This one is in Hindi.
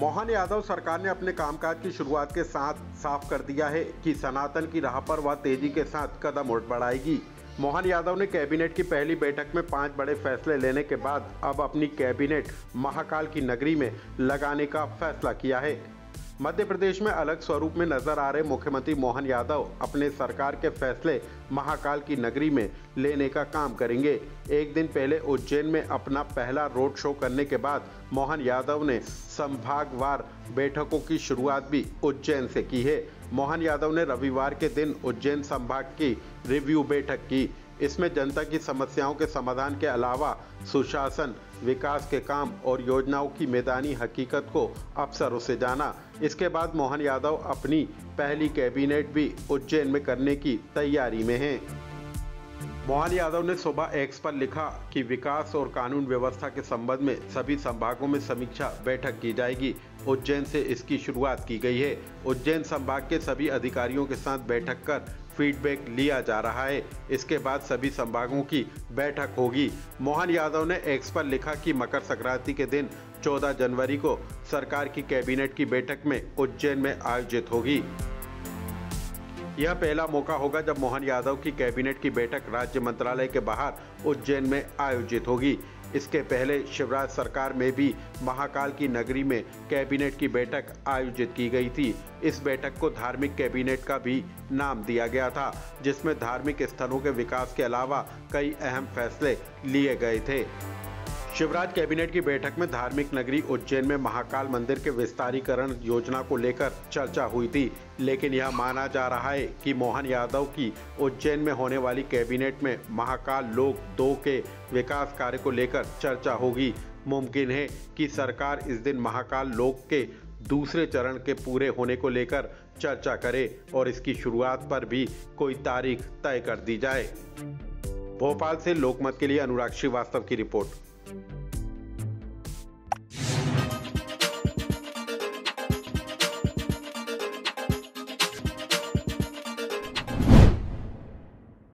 मोहन यादव सरकार ने अपने कामकाज की शुरुआत के साथ साफ कर दिया है कि सनातन की राह पर वह तेजी के साथ कदम बढ़ाएगी। मोहन यादव ने कैबिनेट की पहली बैठक में 5 बड़े फैसले लेने के बाद अब अपनी कैबिनेट महाकाल की नगरी में लगाने का फैसला किया है। मध्य प्रदेश में अलग स्वरूप में नजर आ रहे मुख्यमंत्री मोहन यादव अपने सरकार के फैसले महाकाल की नगरी में लेने का काम करेंगे। एक दिन पहले उज्जैन में अपना पहला रोड शो करने के बाद मोहन यादव ने संभागवार बैठकों की शुरुआत भी उज्जैन से की है। मोहन यादव ने रविवार के दिन उज्जैन संभाग की रिव्यू बैठक की। इसमें जनता की समस्याओं के समाधान के अलावा सुशासन, विकास के काम और योजनाओं की मैदानी हकीकत को अफसरों से जाना। इसके बाद मोहन यादव अपनी पहली कैबिनेट भी उज्जैन में करने की तैयारी में हैं। मोहन यादव ने सुबह एक्स पर लिखा कि विकास और कानून व्यवस्था के संबंध में सभी संभागों में समीक्षा बैठक की जाएगी। उज्जैन से इसकी शुरुआत की गई है। उज्जैन संभाग के सभी अधिकारियों के साथ बैठक कर फीडबैक लिया जा रहा है। इसके बाद सभी संभागों की बैठक होगी। मोहन यादव ने एक्स पर लिखा कि मकर संक्रांति के दिन 14 जनवरी को सरकार की कैबिनेट की बैठक में उज्जैन में आयोजित होगी। यह पहला मौका होगा जब मोहन यादव की कैबिनेट की बैठक राज्य मंत्रालय के बाहर उज्जैन में आयोजित होगी। इसके पहले शिवराज सरकार में भी महाकाल की नगरी में कैबिनेट की बैठक आयोजित की गई थी। इस बैठक को धार्मिक कैबिनेट का भी नाम दिया गया था, जिसमें धार्मिक स्थलों के विकास के अलावा कई अहम फैसले लिए गए थे। शिवराज कैबिनेट की बैठक में धार्मिक नगरी उज्जैन में महाकाल मंदिर के विस्तारीकरण योजना को लेकर चर्चा हुई थी, लेकिन यह माना जा रहा है कि मोहन यादव की उज्जैन में होने वाली कैबिनेट में महाकाल लोक 2 के विकास कार्य को लेकर चर्चा होगी। मुमकिन है कि सरकार इस दिन महाकाल लोक के दूसरे चरण के पूरे होने को लेकर चर्चा करे और इसकी शुरुआत पर भी कोई तारीख तय कर दी जाए। भोपाल से लोकमत के लिए अनुराग श्रीवास्तव की रिपोर्ट।